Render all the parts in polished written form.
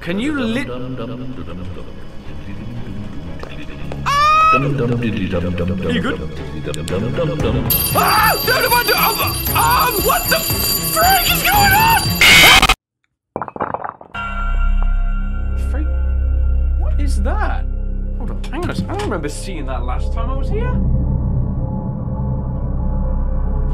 Can you lit? Ah! Are you good? Ah! What the freak is going on? Freak? What is that? Hold on, hang on a second. I don't remember seeing that last time I was here.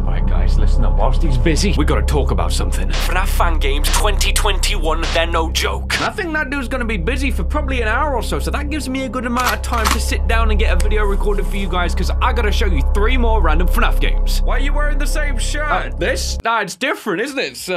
Alright guys, listen up. Whilst he's busy, we gotta talk about something. FNAF Fan Games 2021, they're no joke. And I think that dude's gonna be busy for probably an hour or so, so that gives me a good amount of time to sit down and get a video recorded for you guys, because I gotta show you 3 more random FNAF games. Why are you wearing the same shirt? This? Nah, it's different, isn't it? It's,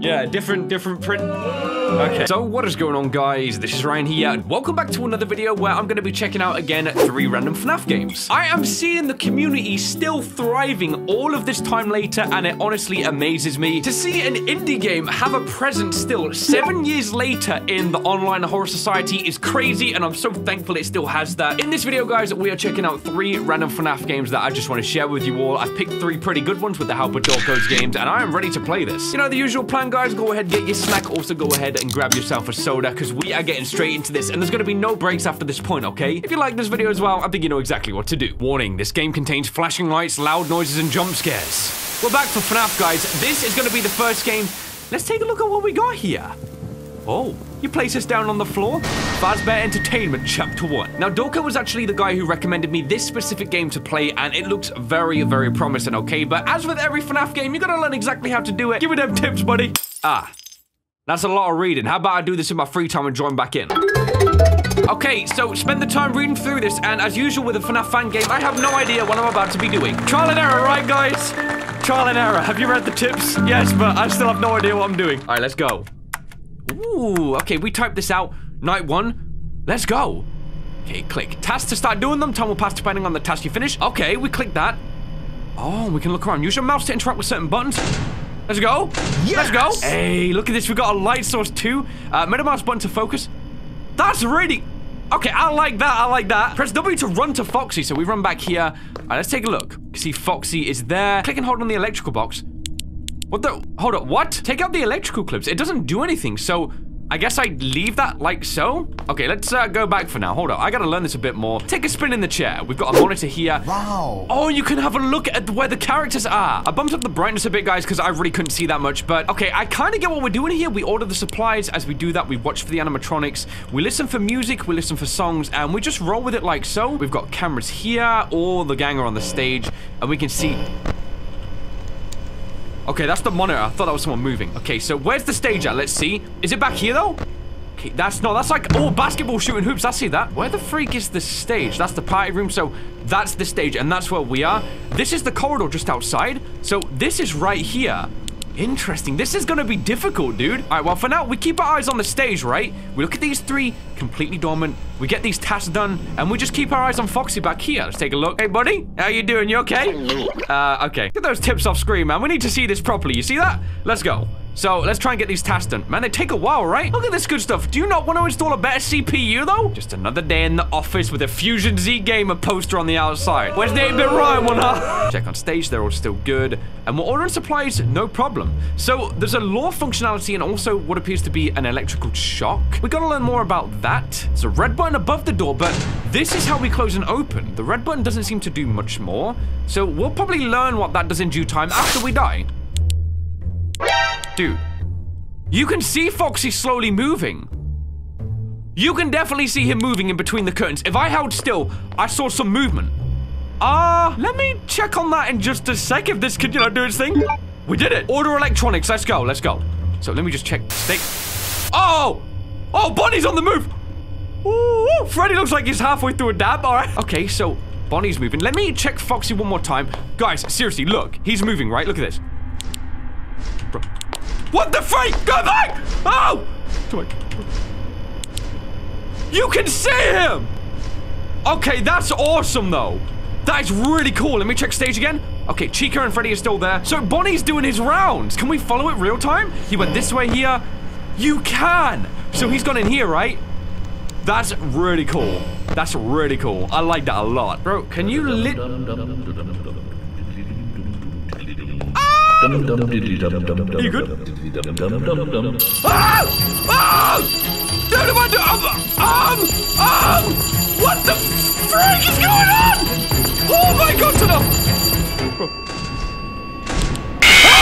yeah, different print. Okay, so what is going on, guys? This is Ryan here, and welcome back to another video where I'm going to be checking out, again, 3 random FNAF games. I am seeing the community still thriving all of this time later, and it honestly amazes me to see an indie game have a presence still 7 years later in the online horror society is crazy, and I'm so thankful it still has that. In this video, guys, we are checking out 3 random FNAF games that I just want to share with you all. I've picked 3 pretty good ones with the help of Dorko's games, and I am ready to play this. You know, the usual plan, guys. Go ahead, get your snack. Also, go ahead and grab yourself a soda, because we are getting straight into this, and there's going to be no breaks after this point, okay? If you like this video as well, I think you know exactly what to do. Warning, this game contains flashing lights, loud noises, and jump scares. We're back for FNAF, guys. This is going to be the first game. Let's take a look at what we got here. Oh, you place us down on the floor? Fazbear Entertainment, Chapter 1. Now, Dorko was actually the guy who recommended me this specific game to play, and it looks very, very promising, okay? But as with every FNAF game, you gotta learn exactly how to do it. Give me them tips, buddy. Ah. That's a lot of reading. How about I do this in my free time and join back in? Okay, so spend the time reading through this, and as usual with a FNAF fan game, I have no idea what I'm about to be doing. Trial and error, right, guys? Trial and error. Have you read the tips? Yes, but I still have no idea what I'm doing. All right, let's go. Ooh, okay, we typed this out. Night 1. Let's go. Okay, click. Task to start doing them. Time will pass depending on the task you finish. Okay, we click that. Oh, we can look around. Use your mouse to interact with certain buttons. Let's go. Yes! Let's go. Hey, look at this. We got a light source too. Metamask button to focus. That's really... Okay, I like that. I like that. Press W to run to Foxy. So we run back here. All right, let's take a look. See, Foxy is there. Click and hold on the electrical box. What the... Hold up. What? Take out the electrical clips. It doesn't do anything. So I guess I leave that like so. Okay, let's go back for now. Hold up. I got to learn this a bit more. Take a spin in the chair. We've got a monitor here. Wow. Oh, you can have a look at where the characters are. I bumped up the brightness a bit, guys, because I really couldn't see that much. But okay, I kind of get what we're doing here. We order the supplies. As we do that, we watch for the animatronics. We listen for music. We listen for songs. And we just roll with it like so. We've got cameras here. All the gang are on the stage. And we can see... Okay, that's the monitor. I thought that was someone moving. Okay, so where's the stage at? Let's see. Is it back here, though? Okay, that's not. That's like, oh, basketball shooting hoops. I see that. Where the freak is the stage? That's the party room. So that's the stage, and that's where we are. This is the corridor just outside. So this is right here. Interesting. This is going to be difficult, dude. All right, well, for now, we keep our eyes on the stage, right? We look at these 3, completely dormant. We get these tasks done, and we just keep our eyes on Foxy back here. Let's take a look. Hey, buddy. How you doing? You okay? Okay. Get those tips off screen, man. We need to see this properly. You see that? Let's go. So, let's try and get these tasks done. Man, they take a while, right? Look at this good stuff. Do you not want to install a better CPU, though? Just another day in the office with a Fusion Z Gamer poster on the outside. Where's the 8-BitRyan one, huh? Check on stage. They're all still good. And we're ordering supplies, no problem. So, there's a lore functionality and also what appears to be an electrical shock. We gotta learn more about that. There's a red button above the door, but this is how we close and open. The red button doesn't seem to do much more. So, we'll probably learn what that does in due time after we die. Dude, you can see Foxy slowly moving. You can definitely see him moving in between the curtains. If I held still, I saw some movement. Let me check on that in just a sec if this could, you know, do its thing. We did it. Order electronics. Let's go. Let's go. So let me just check. Stick. Oh! Oh, Bonnie's on the move. Ooh, Freddy looks like he's halfway through a dab. All right. Okay, so Bonnie's moving. Let me check Foxy one more time. Guys, seriously, look. He's moving, right? Look at this. What the freak? Go back! Oh! You can see him! Okay, that's awesome, though. That is really cool. Let me check stage again. Okay, Chica and Freddy are still there. So Bonnie's doing his rounds. Can we follow it real time? He went this way here. You can! So he's gone in here, right? That's really cool. That's really cool. I like that a lot. Bro, can you lit... Are you good? Ah! Ah! heck is going on? Oh my god, to the... Oh!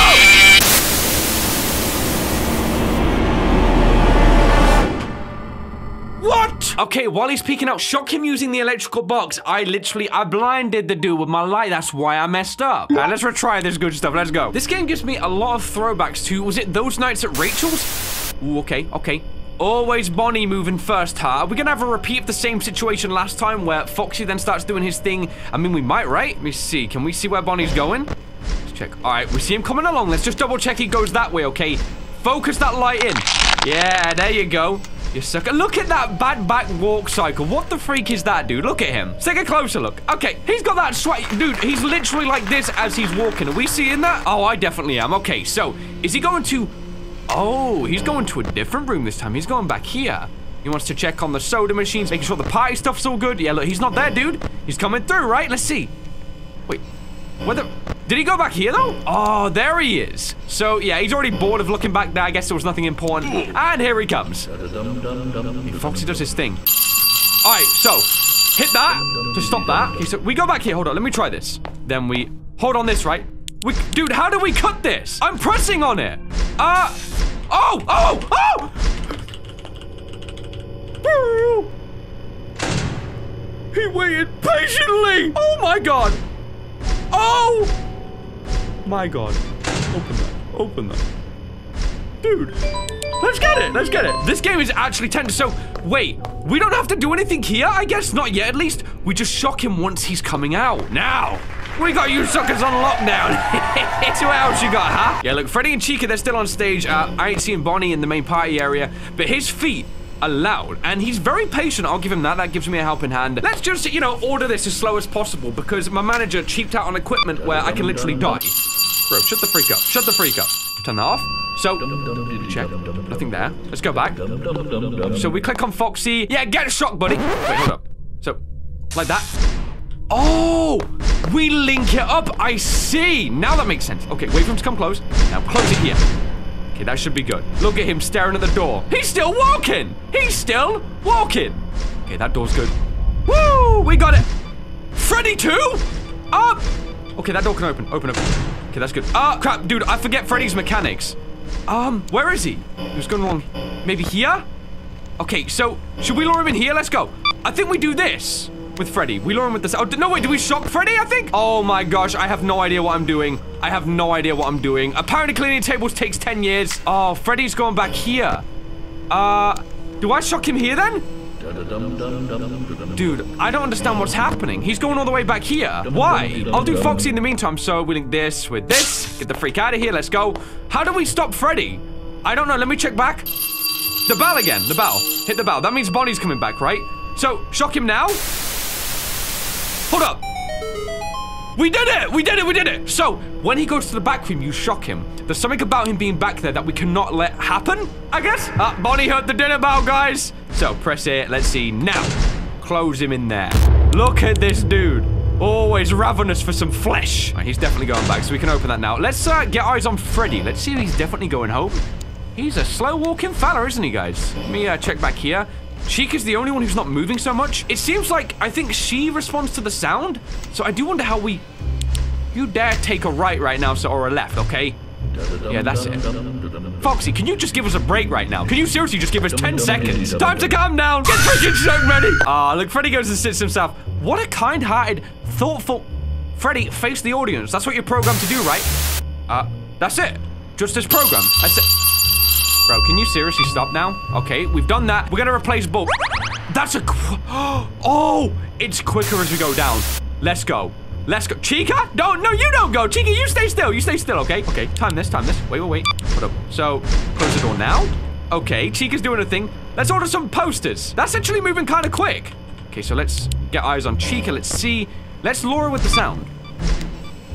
What? Okay, while he's peeking out, shock him using the electrical box. I blinded the dude with my light. That's why I messed up. All right, let's retry this good stuff. Let's go. This game gives me a lot of throwbacks to, was it those nights at Rachel's? Ooh, okay, okay. Always Bonnie moving first, huh? Are we gonna have a repeat of the same situation last time where Foxy then starts doing his thing? I mean, we might, right? Let me see. Can we see where Bonnie's going? Let's check. All right, we see him coming along. Let's just double check he goes that way, okay? Focus that light in. Yeah, there you go. You sucker. Look at that bad back walk cycle. What the freak is that, dude? Look at him. Let's take a closer look. Okay, he's got that sweat. Dude, he's literally like this as he's walking. Are we seeing that? Oh, I definitely am. Okay, so is he going to... Oh, he's going to a different room this time. He's going back here. He wants to check on the soda machines, making sure the party stuff's all good. Yeah, look, he's not there, dude. He's coming through, right? Let's see. Wait, where the... Did he go back here, though? Oh, there he is. So, yeah, he's already bored of looking back there. I guess there was nothing important. And here he comes. Foxy does his thing. All right, so, hit that to stop that. Okay, so we go back here. Hold on, let me try this. Then we... Hold on this, right? We, dude, how do we cut this? I'm pressing on it. Oh! Oh! Oh! He waited patiently! Oh my god! Oh! My god. Open that. Open that. Dude. Let's get it! Let's get it! This game is actually tense, so... Wait, we don't have to do anything here? I guess not yet, at least. We just shock him once he's coming out. Now! We got you suckers on lockdown. So what else you got, huh? Yeah, look, Freddy and Chica, they're still on stage. I ain't seen Bonnie in the main party area, but his feet are loud, and he's very patient. I'll give him that. That gives me a helping hand. Let's just, you know, order this as slow as possible, because my manager cheaped out on equipment where I can literally die. Bro, shut the freak up. Shut the freak up. Turn that off. So, check. Nothing there. Let's go back. So we click on Foxy. Yeah, get shocked, buddy. Wait, hold up. So, like that. Oh! We link it up, I see. Now that makes sense. Okay, wait for him to come close. Now close it here. Okay, that should be good. Look at him staring at the door. He's still walking. He's still walking. Okay, that door's good. Woo, we got it. Freddy too? Up. Okay, that door can open. Open up. Okay, that's good. Ah, crap, dude, I forget Freddy's mechanics. Where is he? He was going along, maybe here? Okay, so should we lure him in here? Let's go. I think we do this. With Freddy. We lure him with this. Oh, no, wait. Do we shock Freddy, I think? Oh, my gosh. I have no idea what I'm doing. I have no idea what I'm doing. Apparently, cleaning tables takes 10 years. Oh, Freddy's going back here. Do I shock him here, then? Dude, I don't understand what's happening. He's going all the way back here. Why? I'll do Foxy in the meantime. So, we link this with this. Get the freak out of here. Let's go. How do we stop Freddy? I don't know. Let me check back. The bell again. The bell. Hit the bell. That means Bonnie's coming back, right? So, shock him now. Hold up. We did it! We did it! We did it! So, when he goes to the back room, you shock him. There's something about him being back there that we cannot let happen, I guess? Bonnie heard the dinner bell, guys. So, press it. Let's see. Now, close him in there. Look at this dude. Always ravenous for some flesh. Right, he's definitely going back, so we can open that now. Let's get eyes on Freddy. Let's see if he's definitely going home. He's a slow-walking fella, isn't he, guys? Let me check back here. Chica's the only one who's not moving so much. It seems like, I think she responds to the sound. So I do wonder how we... You dare take a right now, so, or a left, okay? Yeah, that's it. Foxy, can you just give us a break right now? Can you seriously just give us 10 seconds? Time to calm down. Get freaking so ready. Ah, look, Freddy goes and sits himself. What a kind-hearted, thoughtful... Freddy, face the audience. That's what you're programmed to do, right? That's it. Just as programmed. That's it. Bro, can you seriously stop now? Okay, we've done that. We're gonna replace bull. That's a oh, it's quicker as we go down. Let's go. Let's go. Chica? Don't, no, you don't go. Chica, you stay still. You stay still, okay? Okay, time this, time this. Wait, wait, wait. Hold up. So, close the door now. Okay, Chica's doing a thing. Let's order some posters. That's actually moving kind of quick. Okay, so let's get eyes on Chica. Let's see. Let's lure her with the sound.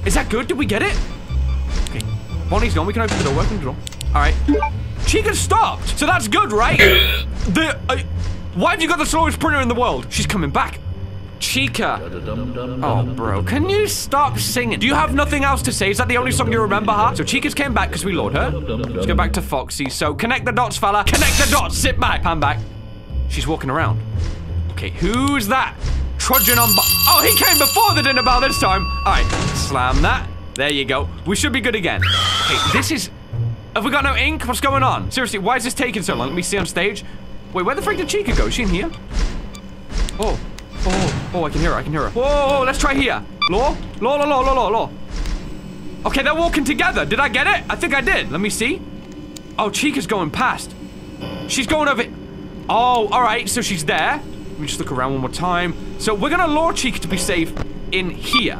Is that good? Did we get it? Okay. Bonnie's gone. We can open the door. Open the door. All right. Chica stopped, so that's good, right? The why have you got the slowest printer in the world? She's coming back. Chica. Oh, bro, can you stop singing? Do you have nothing else to say? Is that the only song you remember, huh? So Chica's came back because we lured her. Let's go back to Foxy. So connect the dots, fella. Connect the dots. Sit back. Pan back. She's walking around. Okay, who's that? trudging on by. Oh, he came before the dinner bell this time. All right, slam that. There you go. We should be good again. Hey, this is... Have we got no ink? What's going on? Seriously, why is this taking so long? Let me see on stage. Wait, where the freak did Chica go? Is she in here? Oh, oh, oh, I can hear her, I can hear her. Whoa, let's try here. Law? Law, law, law, law, law, law. Okay, they're walking together. Did I get it? I think I did. Let me see. Oh, Chica's going past. She's going over... Oh, all right, so she's there. Let me just look around one more time. So we're gonna lure Chica to be safe in here.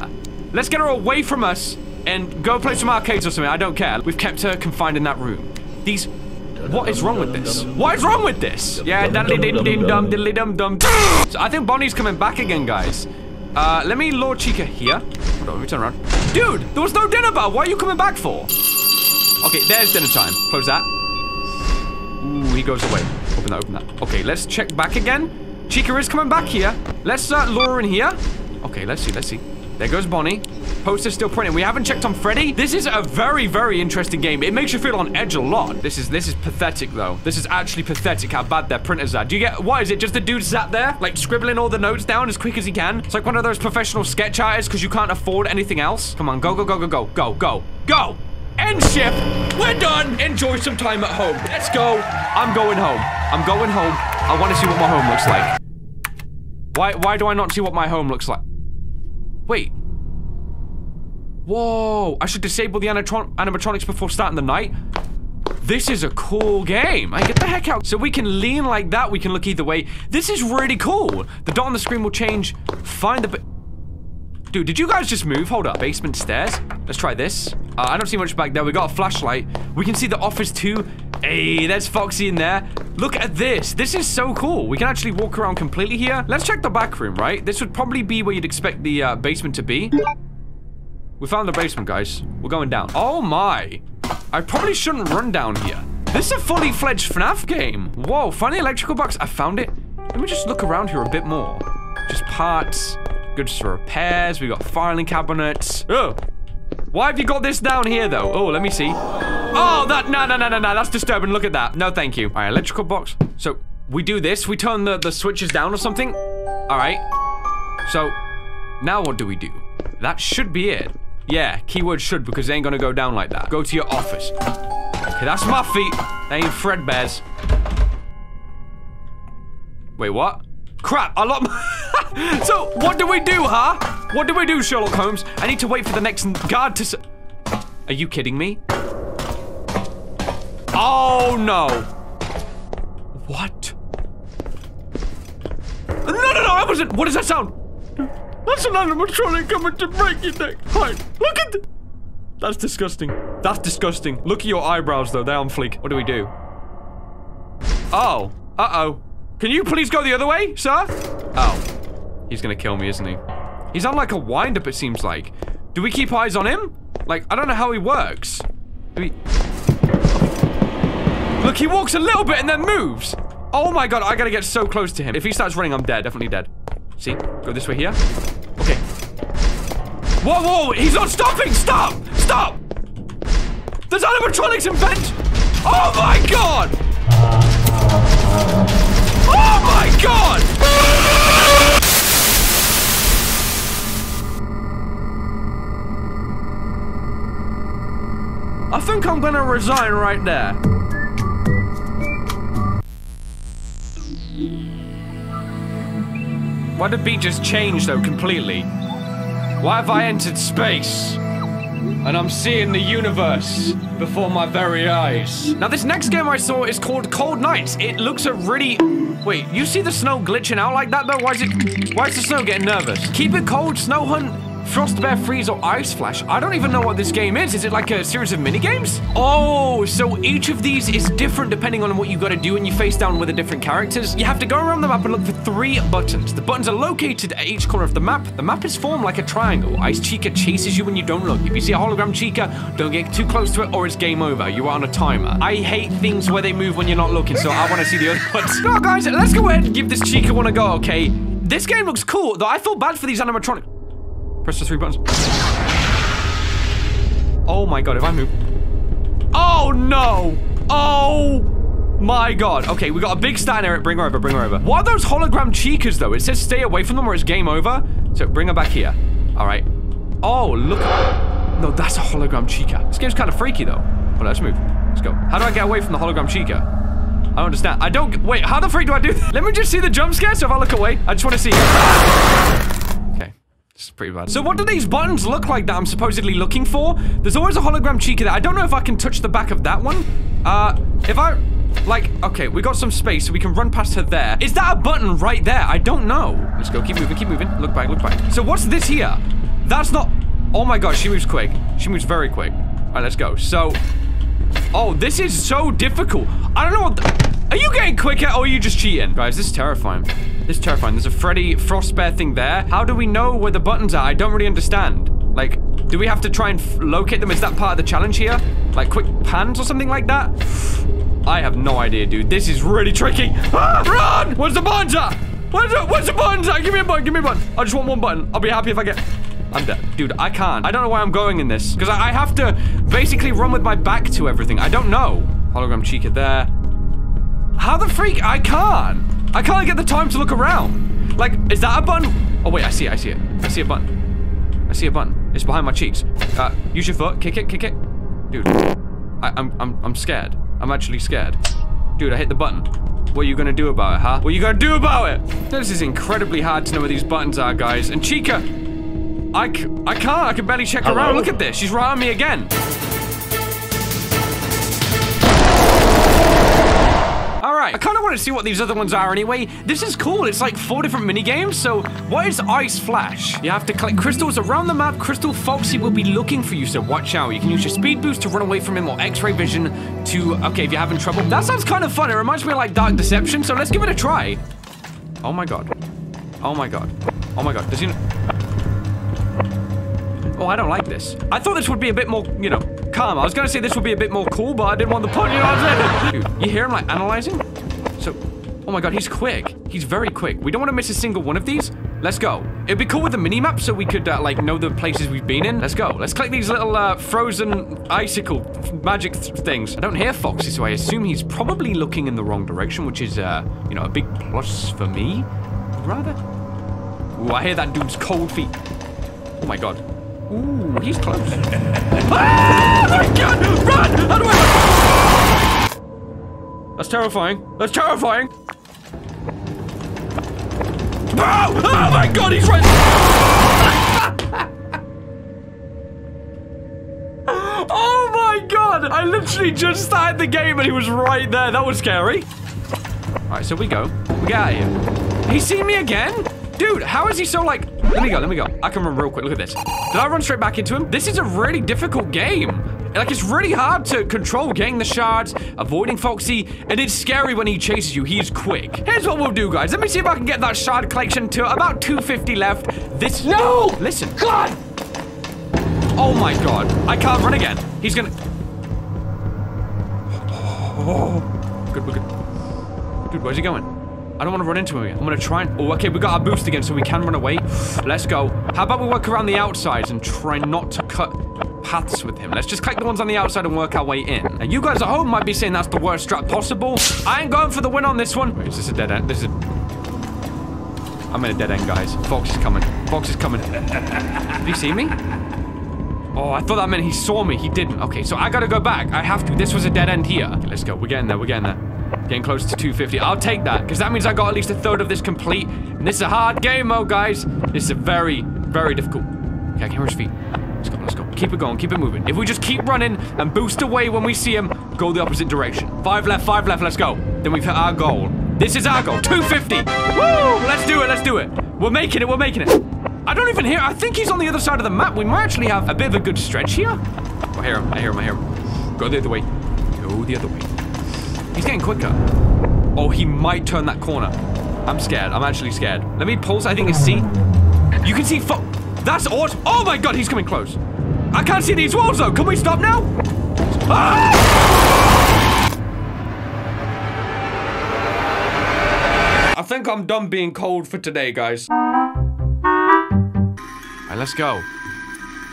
Let's get her away from us and go play some arcades or something. I don't care. We've kept her confined in that room. These... What is wrong with this? What is wrong with this? Yeah, diddly-dum-dum, diddly-dum-dum. So I think Bonnie's coming back again, guys. Let me lure Chica here. Hold on, let me turn around. Dude, there was no dinner bell. What are you coming back for? Okay, there's dinner time. Close that. Ooh, he goes away. Open that, open that. Okay, let's check back again. Chica is coming back here. Let's lure in here. Okay, let's see, let's see. There goes Bonnie. Poster's still printing. We haven't checked on Freddy. This is a very, very interesting game. It makes you feel on edge a lot. This is pathetic, though. This is actually pathetic how bad their printers are. Do you get... Why is it just the dude sat there, like, scribbling all the notes down as quick as he can? It's like one of those professional sketch artists because you can't afford anything else. Come on, go, go, go, go, go, go, go, go. End shift. We're done. Enjoy some time at home. Let's go. I'm going home. I'm going home. I want to see what my home looks like. Why do I not see what my home looks like? Wait. Whoa, I should disable the animatronics before starting the night. This is a cool game. I get the heck out. So we can lean like that. We can look either way. This is really cool. The dot on the screen will change. Find the... Dude, did you guys just move? Hold up. Basement stairs. Let's try this. I don't see much back there. We got a flashlight. We can see the office too. Hey, there's Foxy in there. Look at this. This is so cool. We can actually walk around completely here. Let's check the back room, right? This would probably be where you'd expect the basement to be. We found the basement, guys. We're going down. Oh, my. I probably shouldn't run down here. This is a fully fledged FNAF game. Whoa, find the electrical box. I found it. Let me just look around here a bit more. Just parts. Goods for repairs. We got filing cabinets. Oh. Why have you got this down here, though? Oh, let me see. Oh, that, no, no, no, no, no, that's disturbing. Look at that. No, thank you. All right, electrical box. So we do this. We turn the switches down or something. All right. So now what do we do? That should be it. Yeah, keyword should, because they ain't gonna go down like that. Go to your office. Okay, that's my feet. They ain't Fredbear's. Wait, what? Crap, I locked my... So, what do we do, huh? What do we do, Sherlock Holmes? I need to wait for the next guard to... Are you kidding me? Oh, no. What? No, no, no, I wasn't... What does that sound? That's an animatronic coming to break your neck. Right, look at... That's disgusting. That's disgusting. Look at your eyebrows, though. They're on fleek. What do we do? Oh. Uh-oh. Can you please go the other way, sir? Oh. He's gonna kill me, isn't he? He's on, like, a wind-up, it seems like. Do we keep eyes on him? Like, I don't know how he works. Do we... Look, he walks a little bit and then moves. Oh, my God. I gotta get so close to him. If he starts running, I'm dead. Definitely dead. See? Go this way here. Okay. Whoa, whoa! He's not stopping! Stop! Stop! There's animatronics in vent! Oh my god! Oh my god! I think I'm gonna resign right there. Why did the beat just change, though, completely? Why have I entered space? And I'm seeing the universe before my very eyes. Now, this next game I saw is called Cold Nights. It looks a really... Wait, you see the snow glitching out like that, though? Why is the snow getting nervous? Keep it cold, Snow Hunt, Frostbear Freeze, or Ice Flash. I don't even know what this game is. Is it like a series of minigames? Oh, so each of these is different depending on what you got to do when you face down with the different characters. You have to go around the map and look for 3 buttons. The buttons are located at each corner of the map. The map is formed like a triangle. Ice Chica chases you when you don't look. If you see a hologram Chica, don't get too close to it or it's game over. You are on a timer. I hate things where they move when you're not looking, so I want to see the other buttons. Now, guys, let's go ahead and give this Chica one a go, okay? This game looks cool, though I feel bad for these animatronics. Press the 3 buttons. Oh my god, if I move. Oh no! Oh! my God. Okay, we got a big star in here. Bring her over, bring her over. What are those hologram cheekers, though? It says stay away from them or it's game over. So bring her back here. All right. Oh, look. No, that's a hologram chica. This game's kind of freaky, though. Well, let's move. Let's go. How do I get away from the hologram chica? I don't understand. I don't... Wait, how the freak do I do this? Let me just see the jump scare, so if I look away, I just want to see... Okay, this is pretty bad. So what do these buttons look like that I'm supposedly looking for? There's always a hologram cheeky there. I don't know if I can touch the back of that one. If I... Like, okay, we got some space, so we can run past her there. Is that a button right there? I don't know. Let's go. Keep moving, keep moving. Look back, look back. So what's this here? That's not... Oh my God, she moves quick. She moves very quick. All right, let's go. So... Oh, this is so difficult. I don't know what the... Are you getting quicker or are you just cheating? Guys, this is terrifying. This is terrifying. There's a Freddy Frostbear thing there. How do we know where the buttons are? I don't really understand. Like, do we have to try and locate them? Is that part of the challenge here? Like, quick pans or something like that? I have no idea, dude. This is really tricky. Ah, run! Where's the buttons at? Where's the buttons at? Give me a button, give me a button. I just want one button. I'll be happy if I get... I'm dead. Dude, I can't. I don't know why I'm going in this. Because I have to basically run with my back to everything. I don't know. Hologram Chica there. How the freak? I can't. I can't get the time to look around. Like, is that a button? Oh, wait, I see it. I see it. I see a button. I see a button. It's behind my cheeks. Use your foot. Kick it. Kick it. Dude, I'm scared. I'm actually scared. Dude, I hit the button. What are you gonna do about it, huh? What are you gonna do about it? This is incredibly hard to know where these buttons are, guys. And Chica... I can't. I can barely check around. Look at this. She's right on me again. All right. I kind of want to see what these other ones are anyway. This is cool. It's like 4 different mini games. So what is Ice Flash? You have to collect crystals around the map. Crystal Foxy will be looking for you, so watch out. You can use your speed boost to run away from him or X-ray vision to... Okay, if you're having trouble. That sounds kind of fun. It reminds me of like Dark Deception. So let's give it a try. Oh my God. Oh my God. Oh my God. Does he... Oh, I don't like this. I thought this would be a bit more, you know, calm. I was gonna say this would be a bit more cool, but I didn't want the pun, you know what I'm saying? Dude, you hear him like analyzing? So, oh my God, he's quick. He's very quick. We don't want to miss a single one of these. Let's go. It'd be cool with the mini-map so we could, like, know the places we've been in. Let's go. Let's collect these little, frozen icicle magic things. I don't hear Foxy, so I assume he's probably looking in the wrong direction, which is, you know, a big plus for me, rather. Ooh, I hear that dude's cold feet. Oh my God. Ooh, he's close. Ah, my God! Run! How do I run? That's terrifying. That's terrifying. Oh, oh my God, he's right. Oh my God! I literally just started the game and he was right there. That was scary. All right, so we go. We get out of here. He's seen me again? Dude, how is he so like... Let me go, let me go. I can run real quick. Look at this. Did I run straight back into him? This is a really difficult game. Like, it's really hard to control getting the shards, avoiding Foxy, and it's scary when he chases you. He's quick. Here's what we'll do, guys. Let me see if I can get that shard collection to about 250 left. This... No! Listen. God! Oh, my God. I can't run again. He's gonna... Oh. Good, we're good. Dude, where's he going? I don't want to run into him again. I'm going to try and... Oh, okay, we got our boost again, so we can run away. Let's go. How about we work around the outsides and try not to cut paths with him? Let's just collect the ones on the outside and work our way in. Now, you guys at home might be saying that's the worst strat possible. I ain't going for the win on this one. Wait, is this a dead end? This is a... I'm in a dead end, guys. Fox is coming. Fox is coming. Did he see me? Oh, I thought that meant he saw me. He didn't. Okay, so I got to go back. I have to. This was a dead end here. Okay, let's go. We're getting there. We're getting there. Getting close to 250. I'll take that, because that means I got at least a third of this complete. And this is a hard game mode, guys. This is a very, very difficult. Okay, I can hear his feet. Let's go, let's go. Keep it going, keep it moving. If we just keep running and boost away when we see him, go the opposite direction. 5 left, 5 left, let's go. Then we've hit our goal. This is our goal, 250. Woo, let's do it, let's do it. We're making it, we're making it. I don't even hear, I think he's on the other side of the map. We might actually have a bit of a good stretch here. I hear him, I hear him, I hear him. Go the other way, go the other way. He's getting quicker. Oh, he might turn that corner. I'm scared. I'm actually scared. Let me pulse. I think it's C. You can see... That's awesome. Oh, my God. He's coming close. I can't see these walls, though. Can we stop now? Ah! I think I'm done being cold for today, guys. All right, let's go.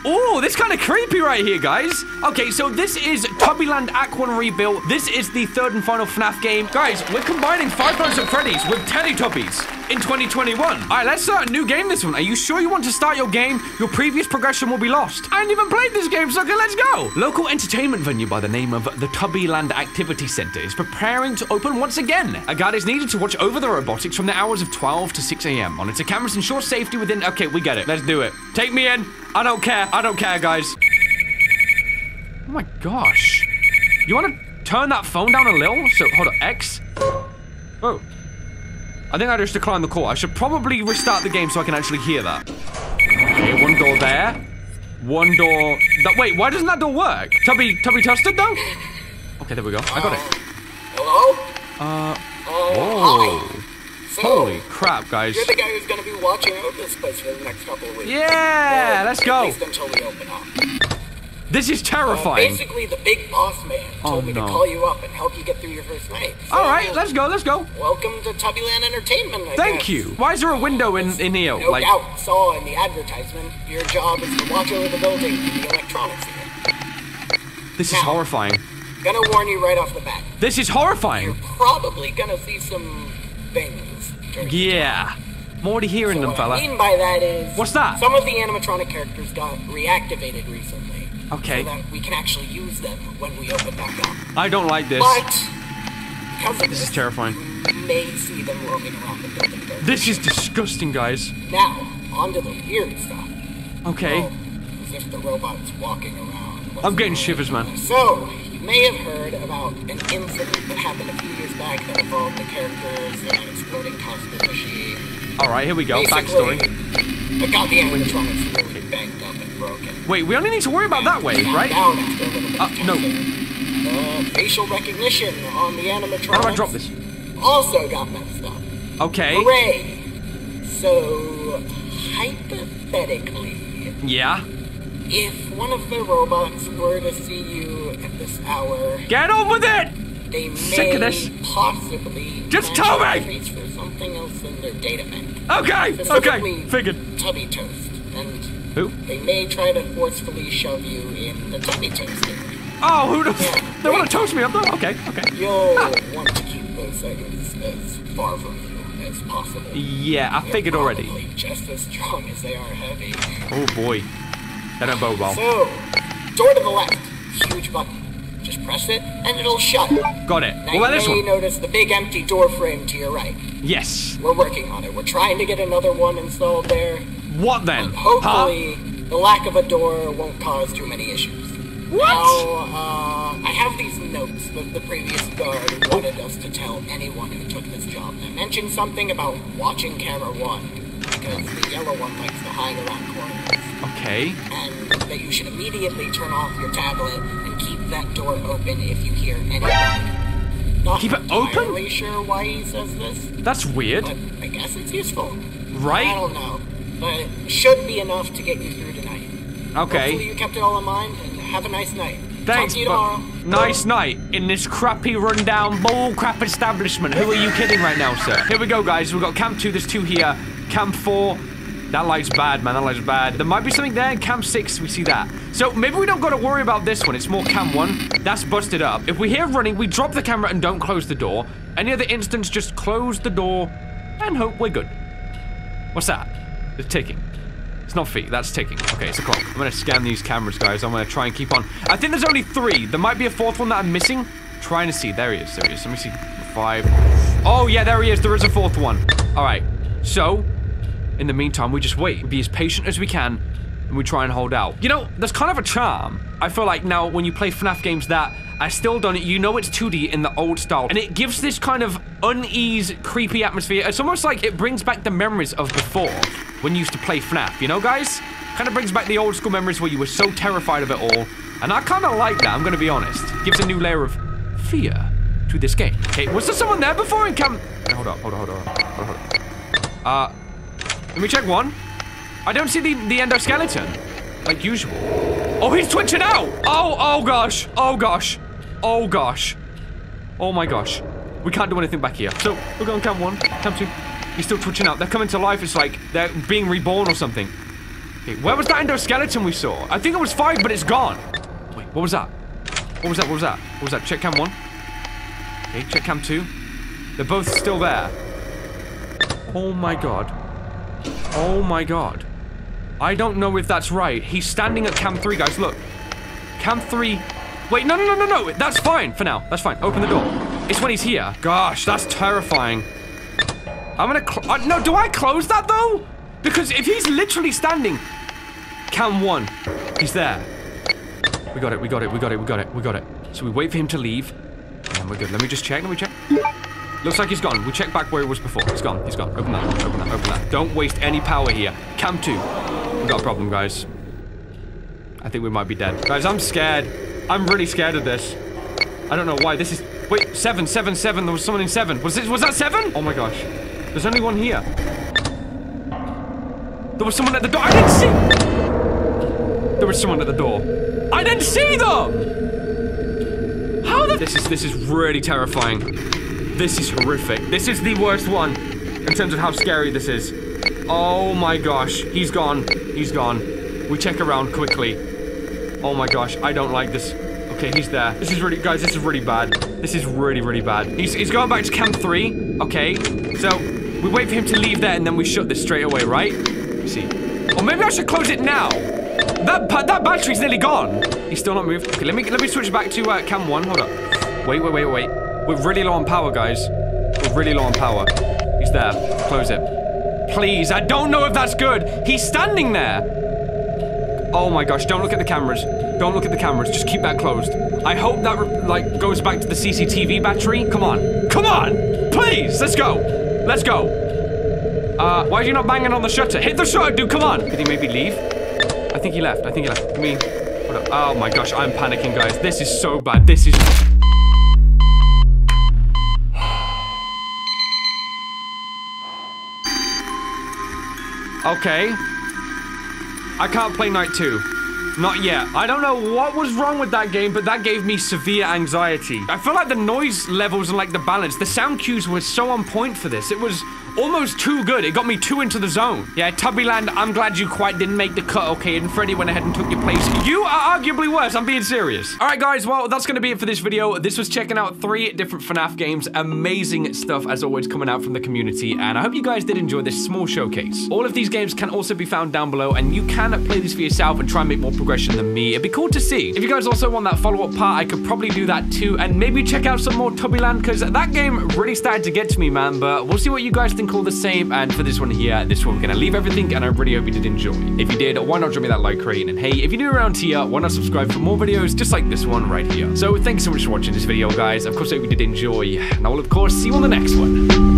Oh, this is kind of creepy right here, guys. Okay, so this is Tubbyland Aquan Rebuilt. This is the third and final FNAF game. Guys, we're combining Five Nights at Freddy's with Teletubbies in 2021. All right, let's start a new game this one. Are you sure you want to start your game? Your previous progression will be lost. I haven't even played this game, so okay, let's go. Local entertainment venue by the name of the Tubbyland Activity Center is preparing to open once again. A guard is needed to watch over the robotics from the hours of 12 to 6 a.m. Monitor cameras, ensure safety within... Okay, we get it. Let's do it. Take me in. I don't care, guys. Oh my gosh. You want to turn that phone down a little? So, hold on, X. Oh. I think I just declined the call. I should probably restart the game so I can actually hear that. Okay, one door there. One door... Wait, why doesn't that door work? Tubby tested though? Okay, there we go. I got it. Hello? Oh. So, holy crap, guys. You're the guy who's going to be watching out this place for the next couple of weeks. Yeah, let's go. At least until we open up. This is terrifying. Basically, the big boss man told me to call you up and help you get through your first night. So, all right, let's go. Welcome to Tubbyland Entertainment, I guess. Thank you. Why is there a window in here? No doubt, saw in the advertisement. Your job is to watch over the building and the electronics here. This is horrifying. Gonna warn you right off the bat. This is horrifying. You're probably gonna see some things. Yeah, I'm already hearing them, fella. What I mean by that is... What's that? Some of the animatronic characters got reactivated recently. Okay. So that we can actually use them when we open back up. I don't like this. But... This is terrifying. You may see them roaming around the building. This is disgusting, guys. Now, on to the weird stuff. Okay. Oh, as if the robot's walking around. I'm getting shivers, man. So... may have heard about an incident that happened a few years back that involved the characters in an exploding cosmic machine. Alright, here we go. Basically, backstory. It got the animatronics really banged up and broken. Wait, we only need to worry about that wave, right? No. Facial recognition on the animatronics. How do I drop this? Also got messed up. Okay. Hooray! So, hypothetically... Yeah? If one of the robots were to see you at this hour... Get on with it! They may possibly... Just tell me! ...for something else in their data bank. Okay, figured. Tubby Toast. And who? They may try to forcefully shove you in the Tubby Toast area. Oh, who does... Yeah, they want to toast me up there? Okay. You'll want to keep those items as far from you as possible. Yeah, I figured already. They're just as strong as they are heavy. Oh, boy. That don't bode well. So, door to the left. Huge button. Just press it, and it'll shut. Got it. Now you notice the big empty door frame to your right. Yes. We're working on it. We're trying to get another one installed there. What then? Hopefully, the lack of a door won't cause too many issues. What? Now, I have these notes that the previous guard wanted us to tell anyone who took this job. I mentioned something about watching camera one, because the yellow one likes to hide around corners. Okay. And that you should immediately turn off your tablet and keep that door open if you hear anything. Not keep it open? I'm really sure why he says this. That's weird. But I guess it's useful. Right? I don't know. But it should be enough to get you through tonight. Okay. Hopefully you kept it all in mind and have a nice night. Thanks. Talk to you tomorrow. Nice night in this crappy rundown bullcrap establishment. Who are you kidding right now, sir? Here we go, guys. We've got Camp 2. There's two here. Camp 4. That light's bad, man. That light's bad. There might be something there. In Camp 6, we see that. So maybe we don't got to worry about this one. It's more Camp 1. That's busted up. If we hear running, we drop the camera and don't close the door. Any other instance, just close the door and hope we're good. What's that? It's ticking. It's not feet. That's ticking. Okay, it's a clock. I'm going to scan these cameras, guys. I'm going to try and keep on. I think there's only 3. There might be a 4th one that I'm missing. I'm trying to see. There he is. There he is. Let me see. 5. Oh, yeah, there he is. There is a 4th one. All right. So... in the meantime, we just wait. We be as patient as we can, and we try and hold out. You know, there's kind of a charm. I feel like now when you play FNAF games that I still don't, you know it's 2D in the old style, and it gives this kind of unease, creepy atmosphere. It's almost like it brings back the memories of before when you used to play FNAF, you know, guys? Kind of brings back the old school memories where you were so terrified of it all, and I kind of like that, I'm going to be honest. Gives a new layer of fear to this game. Okay, was there someone there before in Camp... Hold on. Let me check one. I don't see the endoskeleton, like usual. Oh, he's twitching out! Oh gosh. Oh my gosh. We can't do anything back here. So, we're going Camp 1, Camp 2. He's still twitching out. They're coming to life. It's like they're being reborn or something. Okay, where was that endoskeleton we saw? I think it was 5, but it's gone. Wait, what was that? What was that? What was that? What was that? Check cam 1. Okay, check cam 2. They're both still there. Oh my god. Oh my god. I don't know if that's right. He's standing at cam 3, guys. Look. Cam 3. Wait, no, no, no, no, no. That's fine for now. That's fine. Open the door. It's when he's here. Gosh, that's terrifying. I'm gonna no, do I close that though? Because if he's literally standing... Cam 1. He's there. We got it, we got it, we got it, we got it, we got it. So we wait for him to leave. And we're good. Let me just check, let me check. Looks like he's gone. We check back where he was before. He's gone, he's gone. Open that, open that, open that. Don't waste any power here. Cam 2. We've got a problem, guys. I think we might be dead. Guys, I'm scared. I'm really scared of this. I don't know why this is... Wait, 7, 7, 7. There was someone in 7. Was that 7? Oh my gosh. There's only one here. There was someone at the door. I didn't see. There was someone at the door. I didn't see them. How the... This is really terrifying. This is horrific. This is the worst one in terms of how scary this is. Oh my gosh. He's gone. He's gone. We check around quickly. Oh my gosh. I don't like this. Okay, he's there. This is really... Guys, this is really bad. This is really, really bad. He's going back to camp 3. Okay. So we wait for him to leave there and then we shut this straight away, right? See. Or maybe I should close it now. That battery's nearly gone. He's still not moved. Okay, let me switch back to cam 1. Hold up. Wait, wait, wait, wait. We're really low on power, guys. We're really low on power. He's there. Close it. Please, I don't know if that's good. He's standing there. Oh my gosh, don't look at the cameras. Don't look at the cameras. Just keep that closed. I hope that like goes back to the CCTV battery. Come on. Come on. Please, let's go. Let's go. Why are you not banging on the shutter? Hit the shutter, dude, come on! Did he maybe leave? I think he left, I think he left. Hold up. Oh my gosh, I'm panicking, guys. This is so bad, this is... Okay. I can't play Night 2. Not yet. I don't know what was wrong with that game, but that gave me severe anxiety. I feel like the noise levels and like the balance, the sound cues were so on point for this. It was... almost too good. It got me too into the zone. Yeah, Tubbyland, I'm glad you quite didn't make the cut, okay? And Freddy went ahead and took your place. You are arguably worse. I'm being serious. All right, guys. Well, that's going to be it for this video. This was checking out 3 different FNAF games. Amazing stuff, as always, coming out from the community. And I hope you guys did enjoy this small showcase. All of these games can also be found down below, and you can play these for yourself and try and make more progression than me. It'd be cool to see. If you guys also want that follow-up part, I could probably do that too. And maybe check out some more Tubbyland, because that game really started to get to me, man. But we'll see what you guys think all the same. And for this one here, this one, we're gonna leave everything, and I really hope you did enjoy. If you did, why not drop me that like rating? And hey, if you're new around here, why not subscribe for more videos just like this one right here? So thanks so much for watching this video, guys. Of course, I hope you did enjoy, and I will of course see you on the next one.